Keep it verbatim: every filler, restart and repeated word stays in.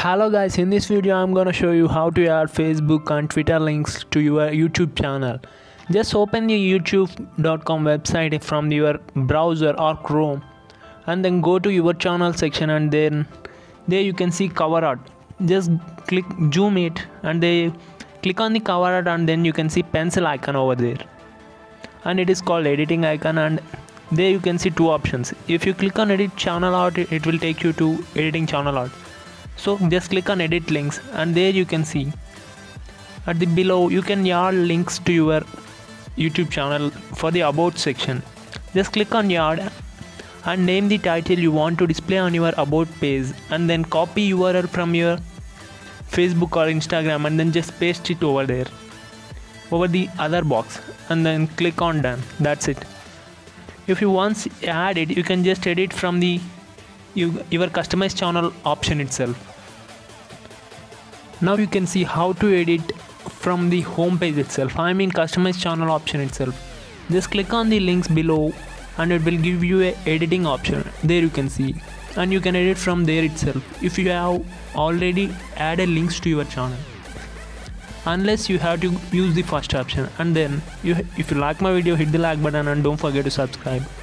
Hello guys, in this video I'm gonna show you how to add Facebook and Twitter links to your YouTube channel. Just open the youtube dot com website from your browser or Chrome and then go to your channel section, and then there you can see cover art. Just click zoom it and they click on the cover art, and then you can see pencil icon over there, and it is called editing icon, and there you can see two options. If you click on edit channel art, it will take you to editing channel art. So just click on edit links, and there you can see at the below you can add links to your YouTube channel for the about section. Just click on add and name the title you want to display on your about page, and then copy U R L from your Facebook or Instagram and then just paste it over there over the other box, and then click on done. That's it. If you once add it, you can just edit from the You, your customized channel option itself. Now you can see how to edit from the home page itself, I mean customized channel option itself. Just click on the links below and it will give you a editing option. There you can see, and you can edit from there itself if you have already added links to your channel, unless you have to use the first option. And then you, if you like my video, hit the like button and don't forget to subscribe.